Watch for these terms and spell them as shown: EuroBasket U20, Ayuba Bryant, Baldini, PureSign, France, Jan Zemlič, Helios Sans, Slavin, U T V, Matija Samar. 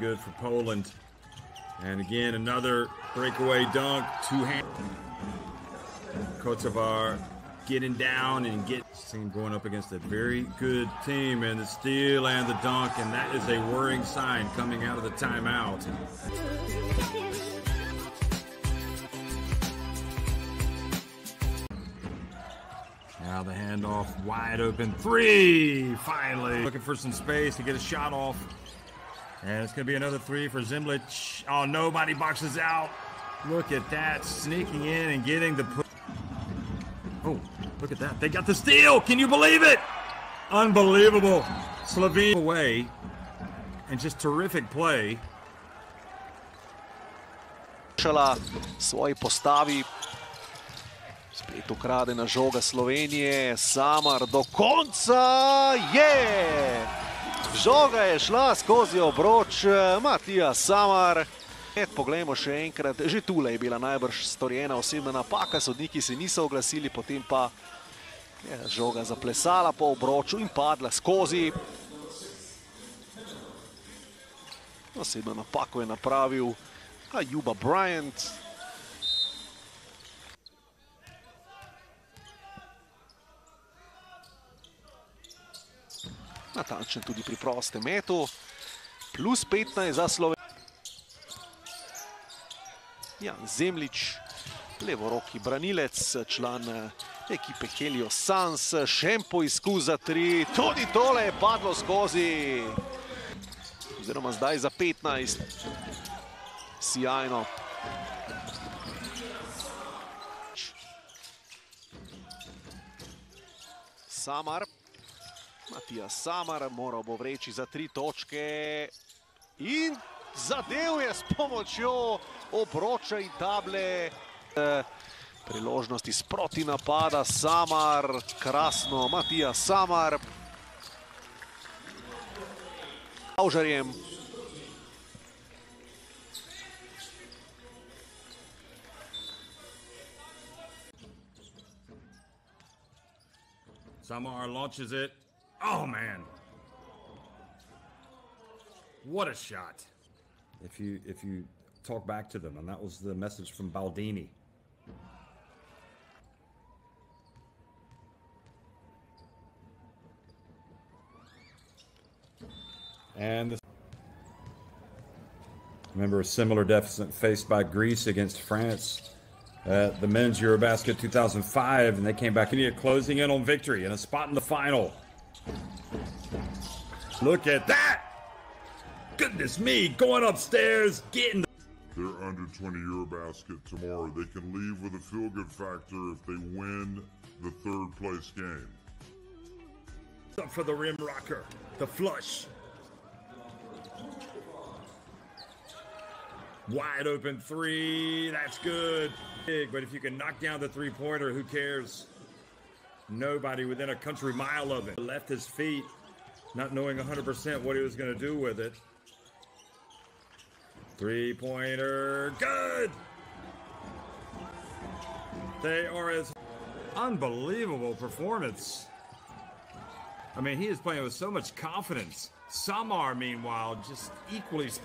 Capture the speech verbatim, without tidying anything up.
Good for Poland, and again another breakaway dunk, two-hand. Kotovar getting down and get team going up against a very good team, and the steal and the dunk, and that is a worrying sign coming out of the timeout. Now the handoff, wide open three. Finally looking for some space to get a shot off. And it's going to be another three for Zemlic. Oh, nobody boxes out. Look at that, sneaking in and getting the push. Oh, look at that. They got the steal. Can you believe it? Unbelievable. Slavin away. And just terrific play. Svoji postavi. Spet ukradena žoga Slovenije. Samar do konca. Yeah! Žoga je šla skozi obroč Matija Samar. Poglejmo še enkrat, že tule je bila najbrž storjena osebna napaka, sodniki se niso oglasili, potem pa je žoga zaplesala po obroču in padla skozi. Osebno napako je napravil Ayuba Bryant. Natančen tudi pri prostem metu. Plus petnajst za Slovenijo. Jan Zemlič, levoroki branilec, član ekipe Helios Sans, še en poizkus za tri. Tudi tole je padlo skozi. Oziroma zdaj za petnajst. Sijajno. Samar. Matija Samar moral bo vreči za tri točke in zadev je s pomočjo obroča in table. Priložnosti iz protinapada Samar, krasno Matija Samar. Avžarjem. Samar launches it. Oh, man. What a shot. If you if you talk back to them, and that was the message from Baldini. And this, remember a similar deficit faced by Greece against France at the men's Eurobasket two thousand five, and they came back in closing in on victory and a spot in the final. Look at that! Goodness me, going upstairs, getting the... They're under twenty Eurobasket tomorrow. They can leave with a feel-good factor if they win the third place game. Up for the rim rocker, the flush. Wide open three, that's good. Big, but if you can knock down the three-pointer, who cares? Nobody within a country mile of it. Left his feet, not knowing one hundred percent what he was going to do with it. Three-pointer, good! They are as unbelievable performance. I mean, he is playing with so much confidence. Samar, meanwhile, just equally spectacular.